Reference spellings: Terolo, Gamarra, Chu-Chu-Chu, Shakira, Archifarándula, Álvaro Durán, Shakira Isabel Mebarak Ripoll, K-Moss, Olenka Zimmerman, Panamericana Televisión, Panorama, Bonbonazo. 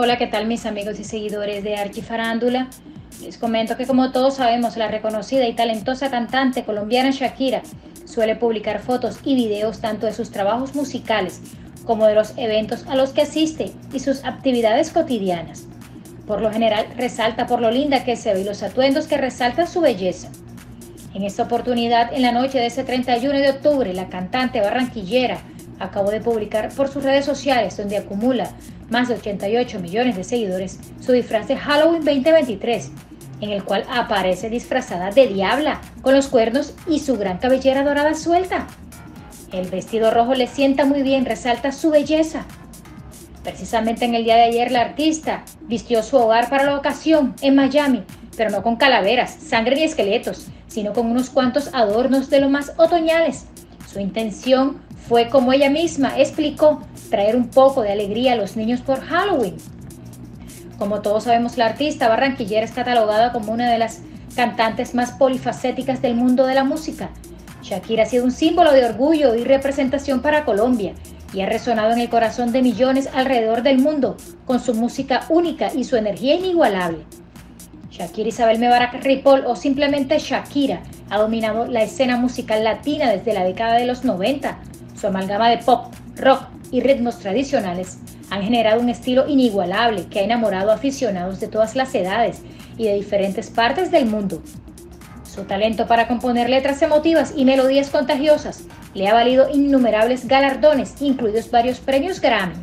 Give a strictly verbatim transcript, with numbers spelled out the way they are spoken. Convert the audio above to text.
Hola, ¿qué tal mis amigos y seguidores de Archifarándula? Les comento que, como todos sabemos, la reconocida y talentosa cantante colombiana Shakira suele publicar fotos y videos tanto de sus trabajos musicales como de los eventos a los que asiste y sus actividades cotidianas. Por lo general resalta por lo linda que se ve y los atuendos que resaltan su belleza. En esta oportunidad, en la noche de ese treinta y uno de octubre, la cantante barranquillera acabó de publicar por sus redes sociales, donde acumula más de ochenta y ocho millones de seguidores, su disfraz de Halloween dos mil veintitrés, en el cual aparece disfrazada de diabla, con los cuernos y su gran cabellera dorada suelta. El vestido rojo le sienta muy bien, resalta su belleza. Precisamente en el día de ayer, la artista vistió su hogar para la ocasión en Miami, pero no con calaveras, sangre ni esqueletos, sino con unos cuantos adornos de lo más otoñales. Su intención fue, como ella misma explicó, traer un poco de alegría a los niños por Halloween. Como todos sabemos, la artista barranquillera es catalogada como una de las cantantes más polifacéticas del mundo de la música. Shakira ha sido un símbolo de orgullo y representación para Colombia y ha resonado en el corazón de millones alrededor del mundo con su música única y su energía inigualable. Shakira Isabel Mebarak Ripoll, o simplemente Shakira, ha dominado la escena musical latina desde la década de los noventa. Su amalgama de pop, rock y ritmos tradicionales han generado un estilo inigualable que ha enamorado a aficionados de todas las edades y de diferentes partes del mundo. Su talento para componer letras emotivas y melodías contagiosas le ha valido innumerables galardones, incluidos varios premios Grammy.